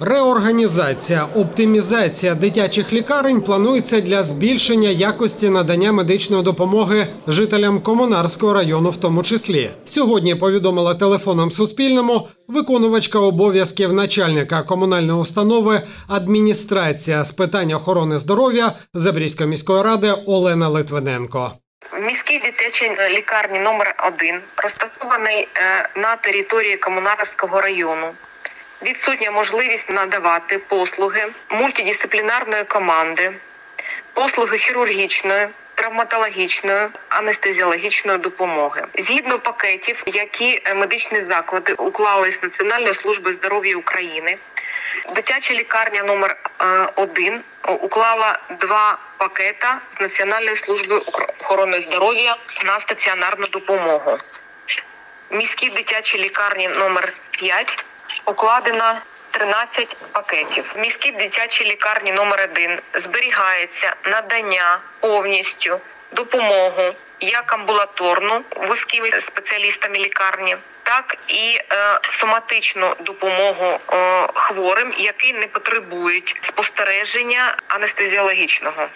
Реорганізація, оптимізація дитячих лікарень планується для збільшення якості надання медичної допомоги жителям Комунарського району в тому числі. Сьогодні повідомила телефоном Суспільному виконувачка обов'язків начальника комунальної установи «Адміністрація з питань охорони здоров'я» Запорізької міської ради Олена Литвиненко. Міській дитячій лікарні номер 1 розташований на території Комунарського району. Відсутня можливість надавати послуги мультидисциплінарної команди, послуги хірургічної, травматологічної, анестезіологічної допомоги. Згідно пакетів, які медичні заклади уклали з Національною службою здоров'я України, дитяча лікарня номер 1 уклала 2 пакета з Національною службою охорони здоров'я на стаціонарну допомогу. Міські дитячі лікарні номер 5 укладено 13 пакетів. В міській дитячій лікарні номер 1 зберігається надання повністю допомогу як амбулаторну вузькими спеціалістами лікарні, так і соматичну допомогу хворим, які не потребують спостереження анестезіологічного.